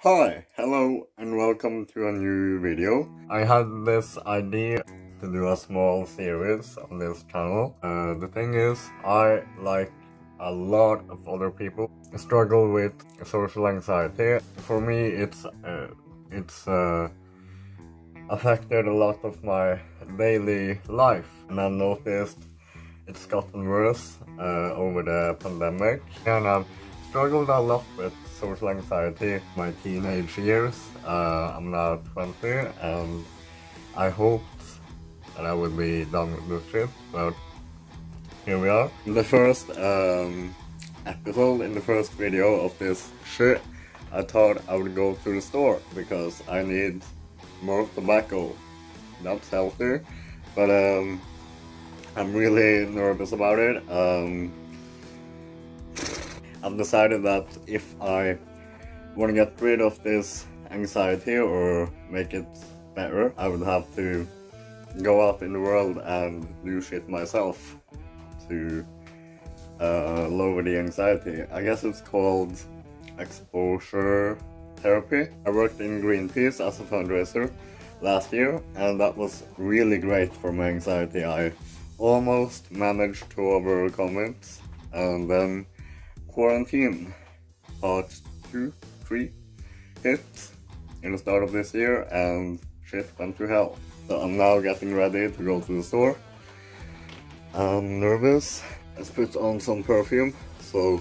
Hi, hello and welcome to a new video. I had this idea to do a small series on this channel. The thing is, I, like a lot of other people, struggle with social anxiety. For me, it's affected a lot of my daily life, and I've noticed it's gotten worse over the pandemic, and I've struggled a lot with social anxiety my teenage years. I'm now 20 and I hoped that I would be done with this shit, but here we are. In the first episode, in the first video of this shit, I thought I would go to the store because I need more tobacco. That's healthy, but I'm really nervous about it. I've decided that if I want to get rid of this anxiety or make it better, I would have to go out in the world and do shit myself to lower the anxiety. I guess it's called exposure therapy. I worked in Greenpeace as a fundraiser last year, and that was really great for my anxiety. I almost managed to overcome it. And then quarantine part 2, 3 hit in the start of this year, and shit went to hell. So I'm now getting ready to go to the store. I'm nervous. Let's put on some perfume so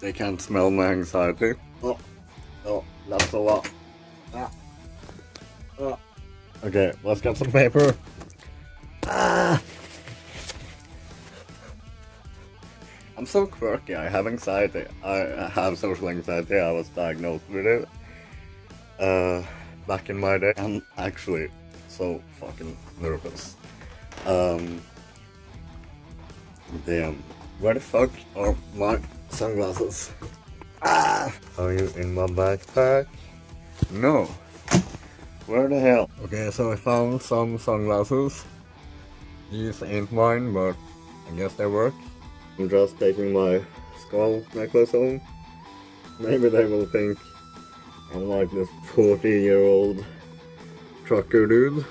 they can't smell my anxiety. Oh, oh, that's a lot. Ah. Ah. Okay, let's get some paper. Ah. I'm so quirky. I have anxiety. I have social anxiety. I was diagnosed with it back in my day. I'm actually so fucking nervous. Damn. Where the fuck are my sunglasses? Ah! Are you in my backpack? No. Where the hell? Okay, so I found some sunglasses. These ain't mine, but I guess they work. I'm just taking my skull necklace home. Maybe they will think I'm like this 40-year-old trucker dude.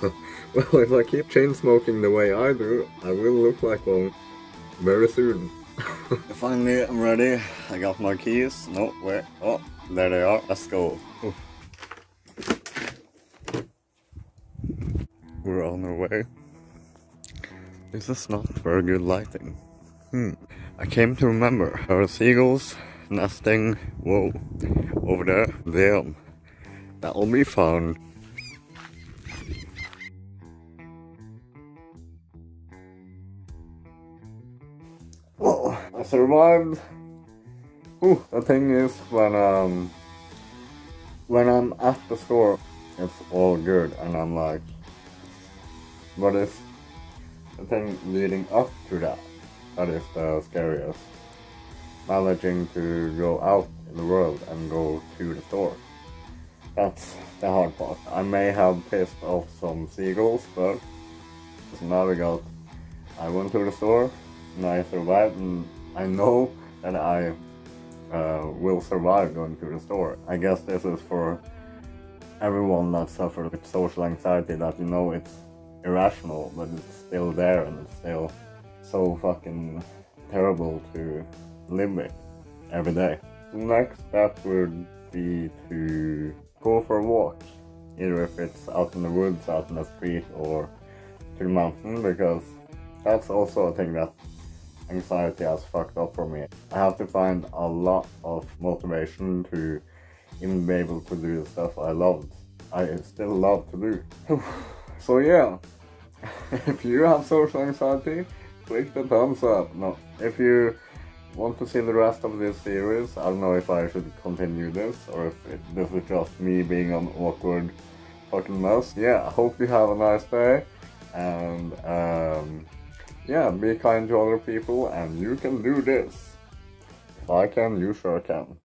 Well, if I keep chain smoking the way I do, I will look like one very soon. Finally, I'm ready. I got my keys. No, wait. Oh, there they are. Let's go. Oh. We're on our way. This is not very good lighting. I came to remember there are seagulls nesting, whoa, over there. Damn, that'll be fun. Whoa, I survived. Ooh, the thing is, when I'm at the store, it's all good, and I'm like, but if the thing leading up to that is the scariest. Managing to go out in the world and go to the store. That's the hard part. I may have pissed off some seagulls, but now we got, I went to the store and I survived, and I know that I will survive going to the store. I guess this is for everyone that suffers with social anxiety, that you know it's irrational, but it's still there, and it's still so fucking terrible to live with every day. The next step would be to go for a walk, either if it's out in the woods, out in the street, or to the mountain, because that's also a thing that anxiety has fucked up for me. I have to find a lot of motivation to even be able to do the stuff I loved, I still love to do. So yeah, if you have social anxiety, click the thumbs up. No, if you want to see the rest of this series, I don't know if I should continue this or if this is just me being an awkward fucking mess. Yeah, I hope you have a nice day, and yeah, be kind to other people, and you can do this. If I can, you sure can.